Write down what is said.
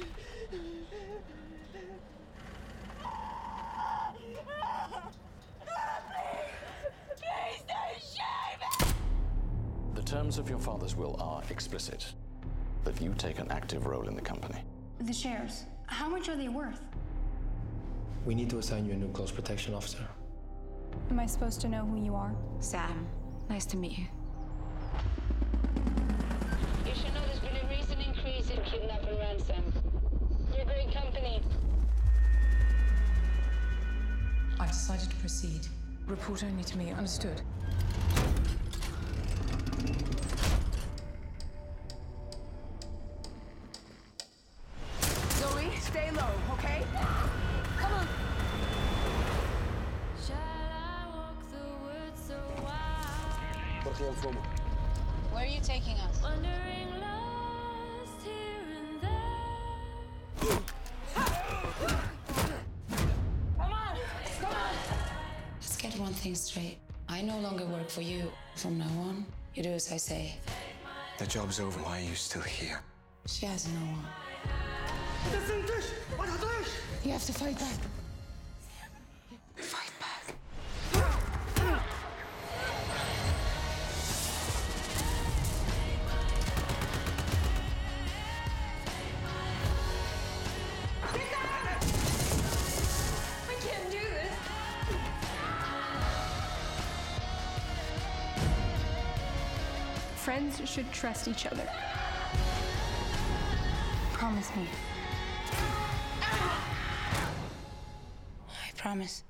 Please don't shoot me! The terms of your father's will are explicit, that you take an active role in the company. The shares, how much are they worth? We need to assign you a new close protection officer. Am I supposed to know who you are? Sam, nice to meet you. You should know there's been a recent increase in kidnap and ransom. You're great company. I've decided to proceed. Report only to me, understood? Zoe, stay low, okay? Come on! Shall I walk the woods so wild? Where are you taking us? Wandering lost here and there. Get one thing straight. I no longer work for you. From now on, you do as I say. The job's over. Why are you still here? She has no one. You have to fight back. Fight back. Friends should trust each other. Promise me. I promise.